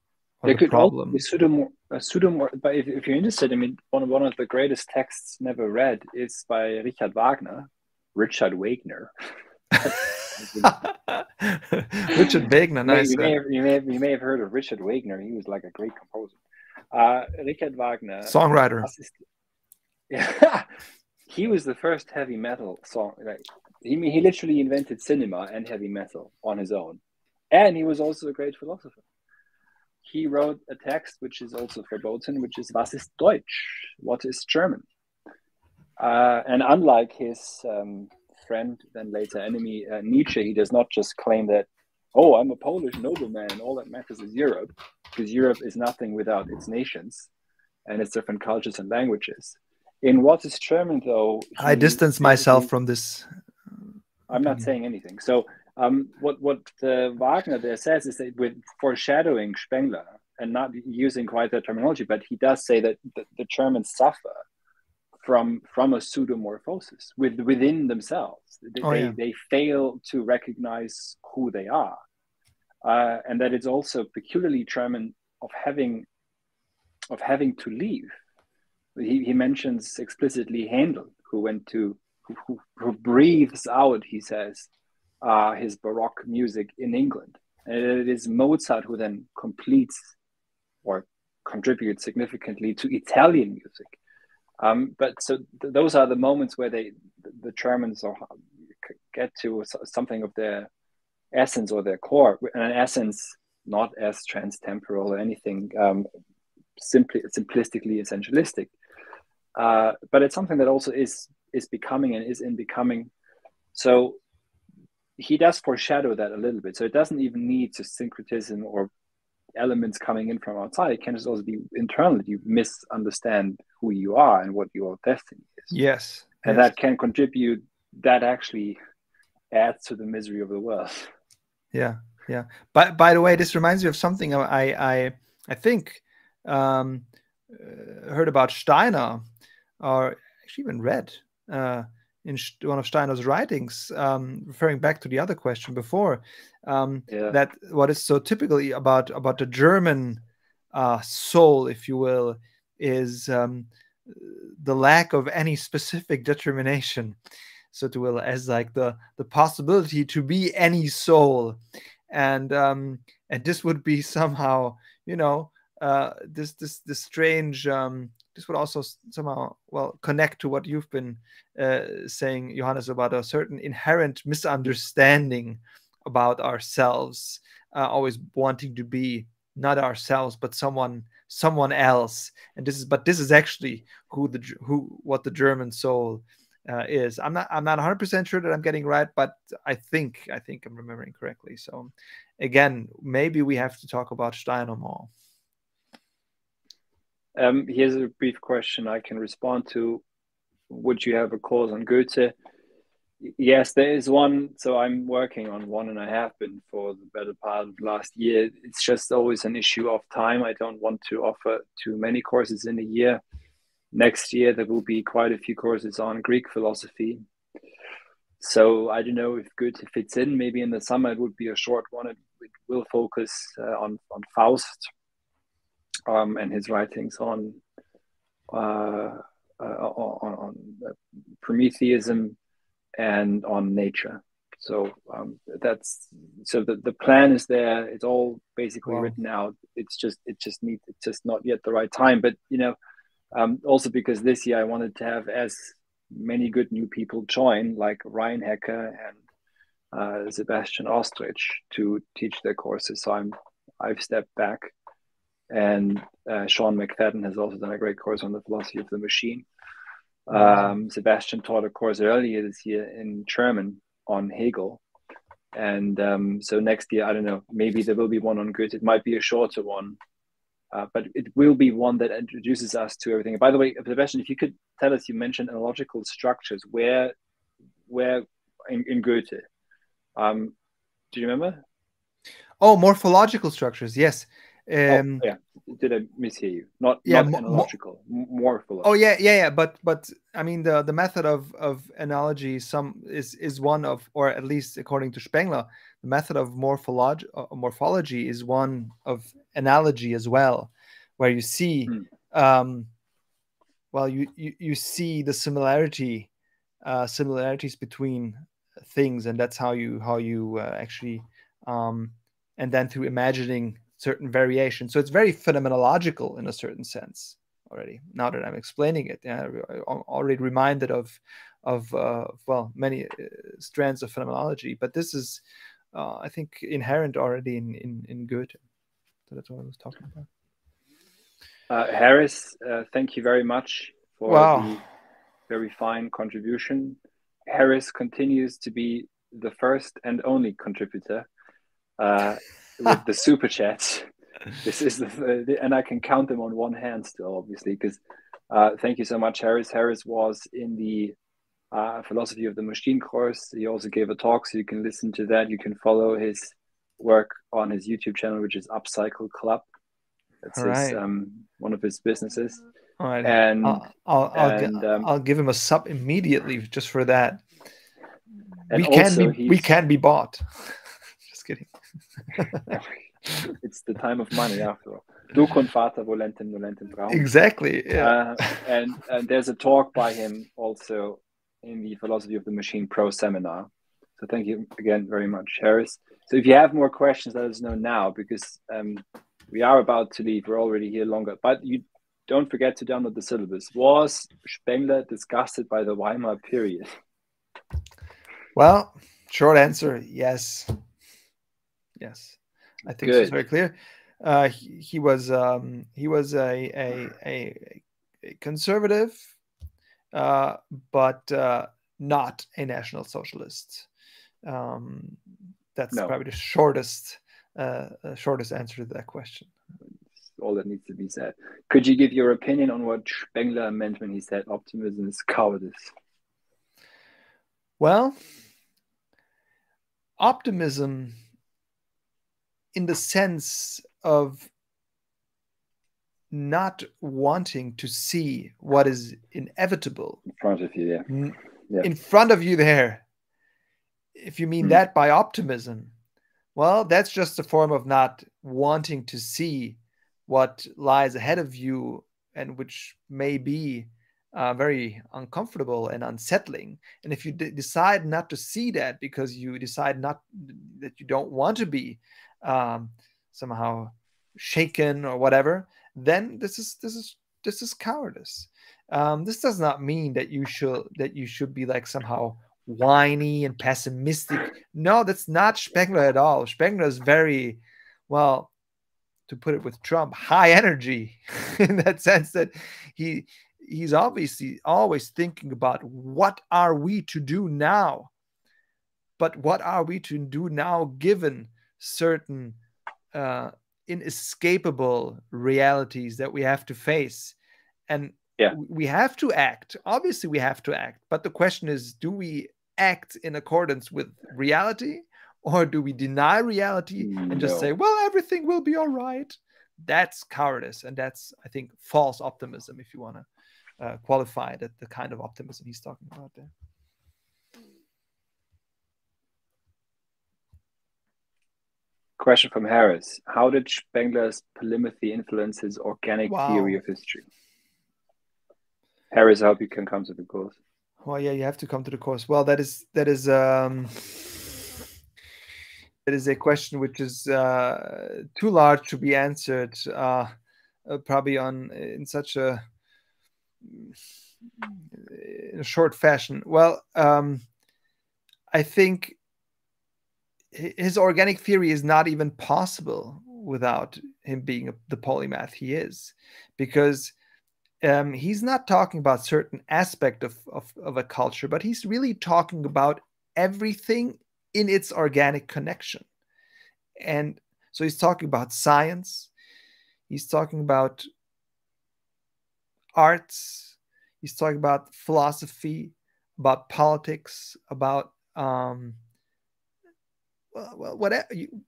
There the could problem. Pseudomor uh, pseudomor but if, if you're interested, I mean, one, one of the greatest texts never read is by Richard Wagner, Richard Wagner. Richard Wagner, nice. You may, have, you, may have, you may have heard of Richard Wagner. He was like a great composer. Uh, Richard Wagner, songwriter. Yeah, he was the first heavy metal song. Like, he he literally invented cinema and heavy metal on his own, and he was also a great philosopher. he wrote a text which is also verboten, which is Was ist Deutsch? What is German? Uh, and unlike his um, friend, then later enemy, uh, Nietzsche, he does not just claim that, oh, I'm a Polish nobleman and all that matters is Europe, because Europe is nothing without its nations and its different cultures and languages. In What is German, though... I distance myself from this. I'm not saying anything. So um, what, what uh, Wagner there says is that with foreshadowing Spengler and not using quite that terminology, but he does say that the, the Germans suffer from from a pseudomorphosis with, within themselves. They, oh, yeah. they, they fail to recognize who they are. Uh, and that it's also peculiarly German of having, of having to leave. He, he mentions explicitly Handel, who went to, who, who, who breathes out, he says, uh, his Baroque music in England. And it is Mozart who then completes or contributes significantly to Italian music. Um, but so th those are the moments where they, the, the Germans are, get to something of their essence or their core, and an essence not as transtemporal or anything, um, simply simplistically essentialistic. Uh, but it's something that also is is becoming and is in becoming. So he does foreshadow that a little bit. So it doesn't even need to syncretism or elements coming in from outside. It can just also be internal. You misunderstand who you are and what your destiny is. Yes. And yes. that can contribute, that actually adds to the misery of the world. Yeah, yeah. But by the way, this reminds me of something I, I, I think um, uh, heard about Steiner, or actually even read uh, in one of Steiner's writings, um, referring back to the other question before, um, yeah. that what is so typically about, about the German uh, soul, if you will, is um, the lack of any specific determination, so to will, as like the the possibility to be any soul, and um, and this would be somehow, you know, uh, this this this strange. Um, this would also somehow well connect to what you've been uh, saying, Johannes, about a certain inherent misunderstanding about ourselves, uh, always wanting to be not ourselves but someone. someone else, and this is but this is actually who the who what the German soul uh, is. I'm not I'm not one hundred percent sure that I'm getting right, but I think I think I'm remembering correctly. So again, maybe we have to talk about Steiner more. Um, here's a brief question I can respond to. Would you have a course on Goethe? Yes, there is one. So I'm working on one, and I have been for the better part of last year. It's just always an issue of time. I don't want to offer too many courses in a year. Next year, there will be quite a few courses on Greek philosophy. So I don't know if Goethe fits in. Maybe in the summer, it would be a short one. It, it will focus uh, on, on Faust um, and his writings on, uh, uh, on, on Prometheism and on nature. So um, that's so the, the plan is there. It's all basically wow. written out. It's just it just needs it's just not yet the right time. But you know, um, also because this year I wanted to have as many good new people join, like Ryan Hecker and uh, Sebastian Ostritsch, to teach their courses. So I'm I've stepped back, and uh, Sean McFadden has also done a great course on the philosophy of the machine. Um, Sebastian taught a course earlier this year in German on Hegel, and um, so next year I don't know, maybe there will be one on Goethe. It might be a shorter one, uh, but it will be one that introduces us to everything. By the way, Sebastian, if you could tell us, you mentioned analogical structures. Where, where in, in Goethe? Um, do you remember? Oh, morphological structures. Yes. Um, oh, yeah. Did I mishear you? Not, yeah, not analogical, mo morphological. Oh yeah, yeah, yeah. But but I mean the the method of of analogy some is is one of, or at least according to Spengler, the method of morphology uh, morphology is one of analogy as well, where you see, mm. um, well, you, you you see the similarity uh, similarities between things, and that's how you how you uh, actually, um, and then through imagining certain variation. So it's very phenomenological in a certain sense already. Now that I'm explaining it, yeah, I'm already reminded of, of uh, well, many uh, strands of phenomenology. But this is, uh, I think, inherent already in in, in Goethe. So that's what I was talking about. Uh, Harris, uh, thank you very much for wow. the very fine contribution. Harris continues to be the first and only contributor uh, with the super chats. This is the, the, and I can count them on one hand still, obviously, because uh, thank you so much, Harris. Harris was in the uh, philosophy of the machine course. He also gave a talk, so you can listen to that. You can follow his work on his YouTube channel, which is Upcycle Club. That's his, right. um, one of his businesses. All right, and I'll, I'll, and, I'll, um, I'll give him a sub immediately just for that. We can be, we can be bought. Just kidding. It's the time of money after all. Du con fata volentem nolentem braum. Exactly. Yeah. Uh, and, and there's a talk by him also in the Philosophy of the Machine Pro Seminar. So thank you again very much, Harris. So if you have more questions, let us know now, because um, we are about to leave. We're already here longer. But you don't forget to download the syllabus. Was Spengler disgusted by the Weimar period? Well, short answer, yes. Yes. I think it's very clear. Uh, he, he was um, he was a a, a, a conservative, uh, but uh, not a national socialist. Um, that's no. probably the shortest uh, shortest answer to that question. It's all that needs to be said. Could you give your opinion on what Spengler meant when he said optimism is cowardice? Well, optimism, in the sense of not wanting to see what is inevitable in front of you, yeah. Yeah. in front of you there. If you mean mm. that by optimism, well, that's just a form of not wanting to see what lies ahead of you, and which may be uh, very uncomfortable and unsettling. And if you d decide not to see that because you decide not that you don't want to be um somehow shaken or whatever, then this is this is this is cowardice. Um this does not mean that you should that you should be like somehow whiny and pessimistic. No, that's not Spengler at all. Spengler is very, well, to put it with Trump, high energy in that sense that he he's obviously always thinking about what are we to do now, but what are we to do now given certain uh, inescapable realities that we have to face, and yeah. we have to act. Obviously, we have to act, but the question is: do we act in accordance with reality, or do we deny reality no. and just say, "Well, everything will be all right"? That's cowardice, and that's, I think, false optimism, if you want to uh, qualify that the kind of optimism he's talking about there. Question from Harris: how did Spengler's polymathy influence his organic wow. theory of history? Harris, I hope you can come to the course. Well, yeah, you have to come to the course. Well, that is that is um, that is a question which is uh, too large to be answered, uh, uh, probably on in such a in a short fashion. Well, um, I think his organic theory is not even possible without him being the polymath he is, because um, he's not talking about certain aspect of, of, of a culture, but he's really talking about everything in its organic connection. And so he's talking about science, he's talking about arts, he's talking about philosophy, about politics, about um, well, whatever, you,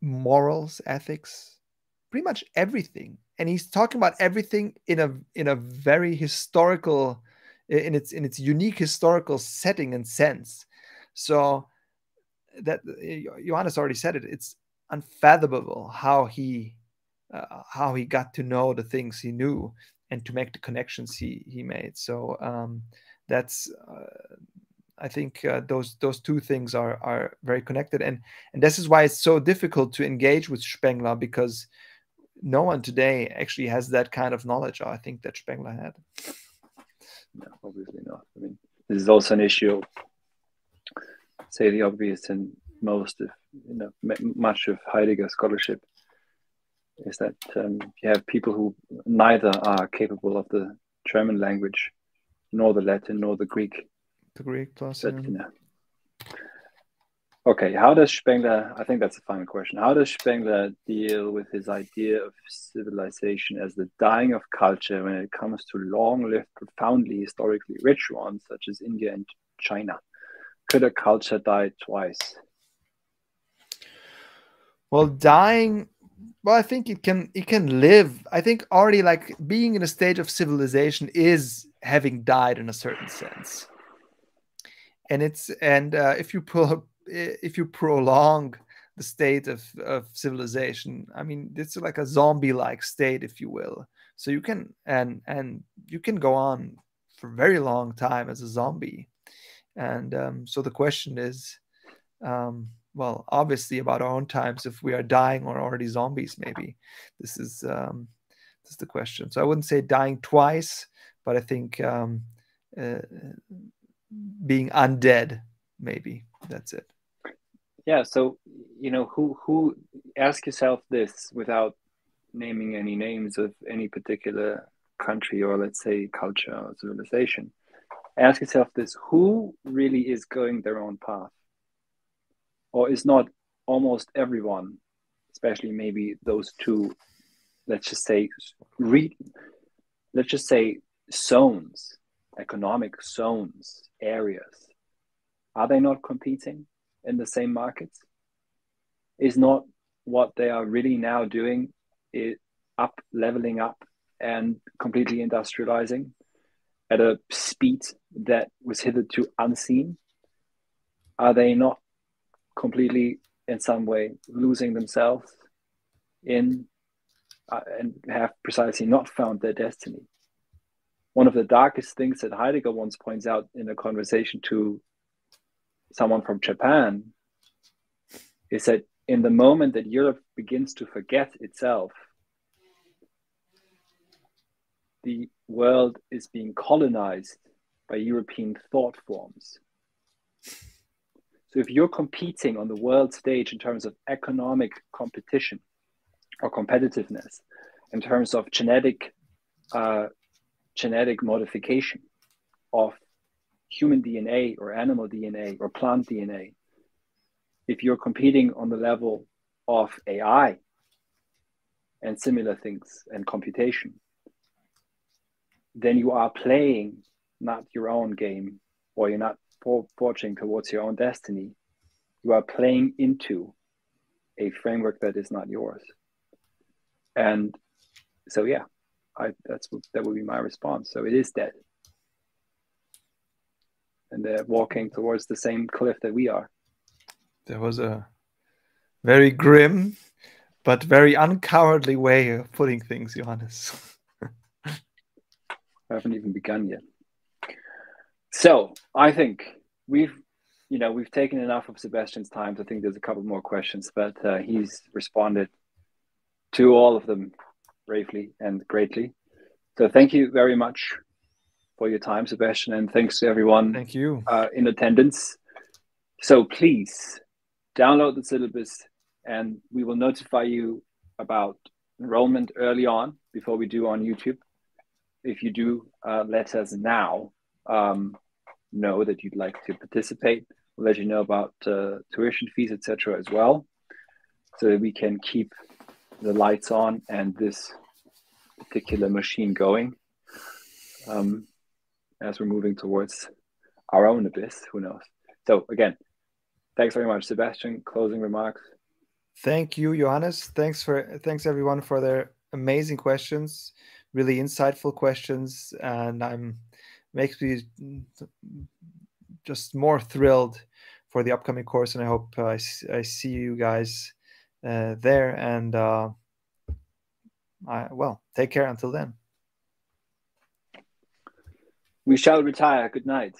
morals, ethics, pretty much everything, and he's talking about everything in a in a very historical, in its in its unique historical setting and sense. So that Johannes already said it. It's unfathomable how he uh, how he got to know the things he knew and to make the connections he he made. So um, that's. Uh, I think uh, those those two things are are very connected, and and this is why it's so difficult to engage with Spengler, because no one today actually has that kind of knowledge. I think that Spengler had. No, obviously not. I mean, this is also an issue. Say the obvious in most of you know much of Heidegger scholarship, is that um, you have people who neither are capable of the German language, nor the Latin, nor the Greek. The Greek plus, but, yeah. Okay, how does Spengler, I think that's the final question, how does Spengler deal with his idea of civilization as the dying of culture when it comes to long-lived, profoundly historically rich ones, such as India and China? Could a culture die twice? Well, dying, well, I think it can, it can live. I think already like being in a stage of civilization is having died in a certain sense. And it's, and uh, if you pull up, if you prolong the state of, of civilization, I mean, it's like a zombie-like state, if you will. So you can, and, and you can go on for a very long time as a zombie. And um, so the question is, um, well, obviously about our own times, if we are dying or already zombies, maybe. This is, um, this is the question. So I wouldn't say dying twice, but I think um, uh, being undead, maybe, that's it. Yeah, so, you know, who, who, ask yourself this without naming any names of any particular country or, let's say, culture or civilization. Ask yourself this, who really is going their own path? Or is not almost everyone, especially maybe those two, let's just say, re, let's just say zones, economic zones, areas, are they not competing in the same markets? Is not what they are really now doing is up, leveling up and completely industrializing at a speed that was hitherto unseen? Are they not completely in some way losing themselves in uh, and have precisely not found their destiny? One of the darkest things that Heidegger once points out in a conversation to someone from Japan is that in the moment that Europe begins to forget itself, the world is being colonized by European thought forms. So if you're competing on the world stage in terms of economic competition or competitiveness, in terms of genetic, uh, genetic modification of human D N A or animal D N A or plant D N A, if you're competing on the level of A I and similar things and computation, then you are playing not your own game, or you're not forging towards your own destiny. You are playing into a framework that is not yours. And so, yeah, I, that's that would be my response. So it is dead. And they're walking towards the same cliff that we are. There was a very grim, but very uncowardly way of putting things, Johannes. I haven't even begun yet. So I think we've, you know, we've taken enough of Sebastian's time. I think there's a couple more questions, but uh, he's responded to all of them bravely and greatly. So thank you very much for your time, Sebastian, and thanks to everyone thank you. Uh, in attendance. So please download the syllabus, and we will notify you about enrollment early on before we do on YouTube. If you do, uh, let us now um, know that you'd like to participate. We'll let you know about uh, tuition fees, et cetera, as well, so that we can keep the lights on and this particular machine going. Um, as we're moving towards our own abyss, who knows? So again, thanks very much, Sebastian. Closing remarks. Thank you, Johannes. Thanks for thanks everyone for their amazing questions, really insightful questions, and I'm makes me just more thrilled for the upcoming course. And I hope uh, I I see you guys uh, there. And uh, I, well, take care until then. We shall retire. Good night.